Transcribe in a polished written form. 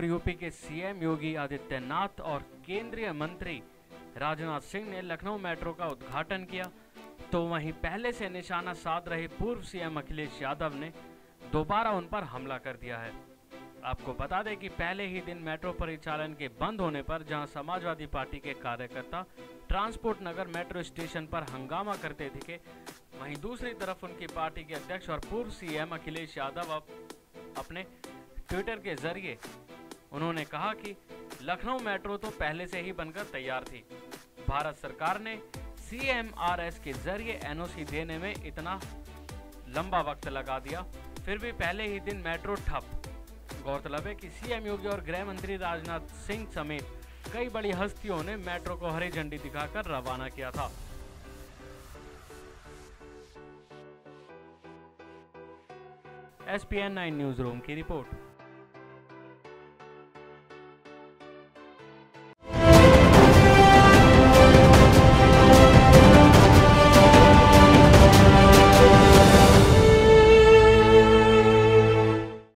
और यूपी के सीएम योगी आदित्यनाथ और केंद्रीय मंत्री राजनाथ सिंह ने लखनऊ मेट्रो का उद्घाटन किया, तो वहीं पहले से निशाना साध रहे पूर्व सीएम अखिलेश यादव ने दोबारा उन पर हमला कर दिया है। आपको बता दें कि पहले ही दिन मेट्रो परिचालन के बंद होने पर जहां समाजवादी पार्टी के कार्यकर्ता ट्रांसपोर्ट नगर मेट्रो स्टेशन पर हंगामा करते दिखे, वहीं दूसरी तरफ उनकी पार्टी के अध्यक्ष और पूर्व सीएम अखिलेश यादव अपने ट्विटर के जरिए उन्होंने कहा कि लखनऊ मेट्रो तो पहले से ही बनकर तैयार थी, भारत सरकार ने सीएमआरएस के जरिए एनओसी देने में इतना लंबा वक्त लगा दिया, फिर भी पहले ही दिन मेट्रो ठप। गौरतलब है कि सीएम योगी और गृह मंत्री राजनाथ सिंह समेत कई बड़ी हस्तियों ने मेट्रो को हरी झंडी दिखाकर रवाना किया था। एसपीएन9 न्यूज रूम की रिपोर्ट।